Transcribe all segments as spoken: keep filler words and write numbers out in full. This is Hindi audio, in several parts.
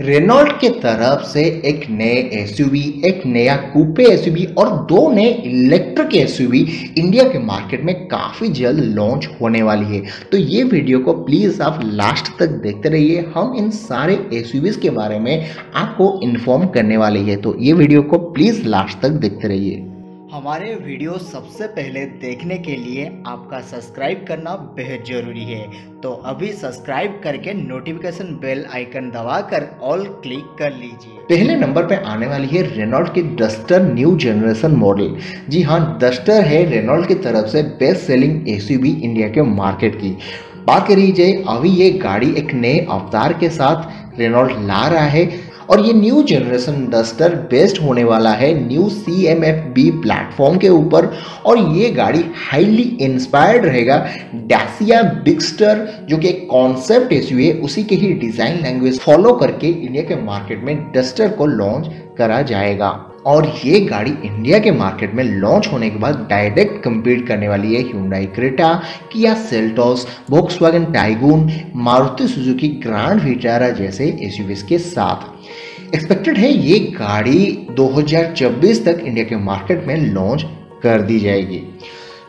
रेनॉल्ट के तरफ से एक नए एसयूवी, एक नया कूपे एसयूवी और दो नए इलेक्ट्रिक एसयूवी इंडिया के मार्केट में काफ़ी जल्द लॉन्च होने वाली है। तो ये वीडियो को प्लीज़ आप लास्ट तक देखते रहिए, हम इन सारे एसयूवीज के बारे में आपको इन्फॉर्म करने वाले हैं। तो ये वीडियो को प्लीज़ लास्ट तक देखते रहिए। हमारे वीडियो सबसे पहले देखने के लिए आपका सब्सक्राइब करना बेहद ज़रूरी है, तो अभी सब्सक्राइब करके नोटिफिकेशन बेल आइकन दबाकर ऑल क्लिक कर लीजिए। पहले नंबर पे आने वाली है रेनॉल्ट की डस्टर न्यू जनरेशन मॉडल। जी हाँ, डस्टर है रेनॉल्ट की तरफ से बेस्ट सेलिंग एसयूवी इंडिया के मार्केट की। बात करी जाए, अभी ये गाड़ी एक नए अवतार के साथ रेनॉल्ट ला रहा है और ये न्यू जनरेशन डस्टर बेस्ड होने वाला है new C M F B platform के ऊपर। और ये गाड़ी हाईली इंस्पायर्ड रहेगा डैसिया बिक्सटर, जो कि एक कॉन्सेप्ट एसयूवी है, उसी के ही डिज़ाइन लैंग्वेज फॉलो करके इंडिया के मार्केट में डस्टर को लॉन्च करा जाएगा। और ये गाड़ी इंडिया के मार्केट में लॉन्च होने के बाद डायरेक्ट कम्पीट करने वाली है Hyundai Creta, Kia Seltos, Volkswagen Taigun, Maruti Suzuki Grand Vitara जैसे एसयूवीज के साथ। एक्सपेक्टेड है ये गाड़ी दो हज़ार चौबीस तक इंडिया के मार्केट में लॉन्च कर दी जाएगी।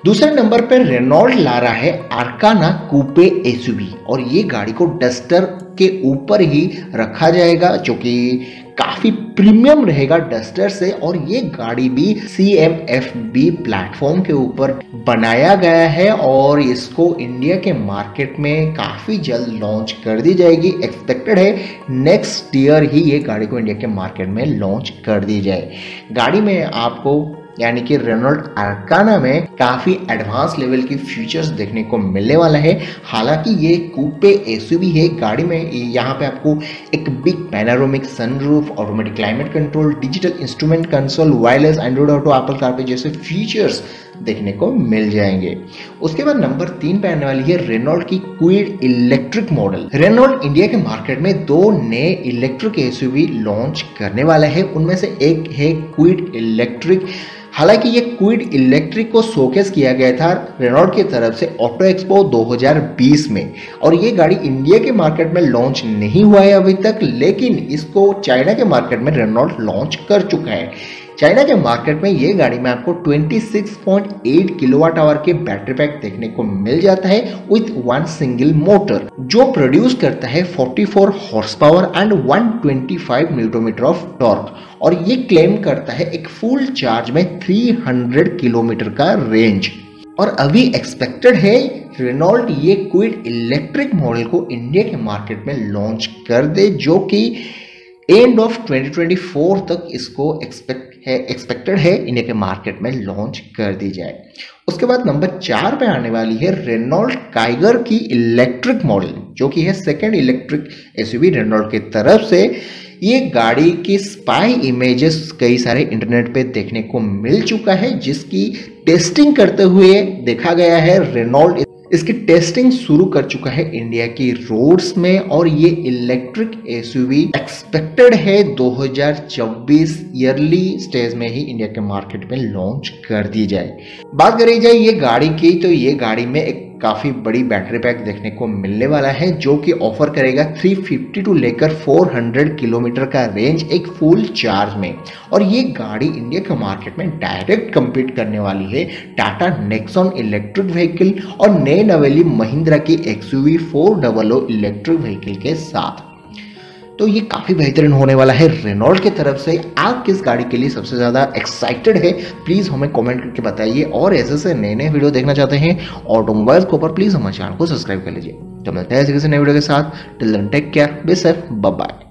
दूसरे नंबर पर रेनॉल्ट ला रहा है आर्काना कूपे एसयूवी और ये गाड़ी को डस्टर के ऊपर ही रखा जाएगा, जो कि काफ़ी प्रीमियम रहेगा डस्टर से। और ये गाड़ी भी C M F B platform के ऊपर बनाया गया है और इसको इंडिया के मार्केट में काफ़ी जल्द लॉन्च कर दी जाएगी। एक्सपेक्टेड है नेक्स्ट ईयर ही ये गाड़ी को इंडिया के मार्केट में लॉन्च कर दी जाए। गाड़ी में आपको यानी कि रेनॉल्ट आर्काना में काफ़ी एडवांस लेवल की फीचर्स देखने को मिलने वाला है। हालांकि ये कूपे एसयूवी है, गाड़ी में यहाँ पे आपको एक big panoramic sunroof, automatic climate control, digital instrument console, wireless Android auto, Apple CarPlay जैसे फीचर्स देखने को मिल जाएंगे। उसके बाद नंबर तीन पे आने वाली है रेनॉल्ट की Kwid electric model. Renault India के मार्केट में दो नए इलेक्ट्रिक एसयूवी लॉन्च करने वाला है, उनमें से एक है क्विड इलेक्ट्रिक। हालांकि ये क्विड इलेक्ट्रिक को शोकेस किया गया था रेनॉल्ट की तरफ से ऑटो एक्सपो दो हज़ार बीस में और ये गाड़ी इंडिया के मार्केट में लॉन्च नहीं हुआ है अभी तक, लेकिन इसको चाइना के मार्केट में रेनॉल्ट लॉन्च कर चुका है। चाइना के मार्केट में ये गाड़ी में आपको छब्बीस पॉइंट आठ किलोवाट आवर के बैटरी पैक देखने को मिल जाता है विथ वन सिंगल मोटर, जो प्रोड्यूस करता है चौवालीस हॉर्स पावर एंड एक सौ पच्चीस न्यूटन मीटर ऑफ टॉर्क। और ये क्लेम करता है एक फुल चार्ज में तीन सौ किलोमीटर का रेंज। और अभी एक्सपेक्टेड है रेनॉल्ट ये क्विड इलेक्ट्रिक मॉडल को इंडिया के मार्केट में लॉन्च कर दे, जो कि एंड ऑफ दो हज़ार चौबीस तक इसको एक्सपेक्ट है एक्सपेक्टेड है इंडिया के मार्केट में लॉन्च कर दी जाए। उसके बाद नंबर चार पे आने वाली है रेनॉल्ट टाइगर की इलेक्ट्रिक मॉडल, जो कि है सेकेंड इलेक्ट्रिक एसयूवी रेनॉल्ट की तरफ से। ये गाड़ी की स्पाई इमेजेस कई सारे इंटरनेट पे देखने को मिल चुका है, जिसकी टेस्टिंग करते हुए देखा गया है रेनॉल्ट इसकी टेस्टिंग शुरू कर चुका है इंडिया की रोड्स में। और ये इलेक्ट्रिक एसयूवी एक्सपेक्टेड है दो हज़ार चौबीस ईयरली स्टेज में ही इंडिया के मार्केट में लॉन्च कर दी जाए। बात करी जाए ये गाड़ी की, तो ये गाड़ी में एक काफ़ी बड़ी बैटरी पैक देखने को मिलने वाला है, जो कि ऑफर करेगा तीन सौ पचास टू लेकर चार सौ किलोमीटर का रेंज एक फुल चार्ज में। और ये गाड़ी इंडिया के मार्केट में डायरेक्ट कम्पीट करने वाली है टाटा नेक्सॉन इलेक्ट्रिक व्हीकल और नए नवेली महिंद्रा की XUV four double electric vehicle के साथ। तो ये काफ़ी बेहतरीन होने वाला है रेनॉल्ट की तरफ से। आप किस गाड़ी के लिए सबसे ज़्यादा एक्साइटेड है, प्लीज़ हमें कमेंट करके बताइए। और ऐसे से नए नए वीडियो देखना चाहते हैं ऑटोमोबाइल्स के ऊपर, प्लीज़ हमारे चैनल को सब्सक्राइब कर लीजिए। तो मिलते हैं ऐसे किसी नए वीडियो के साथ। Till then take care, be safe, bye bye.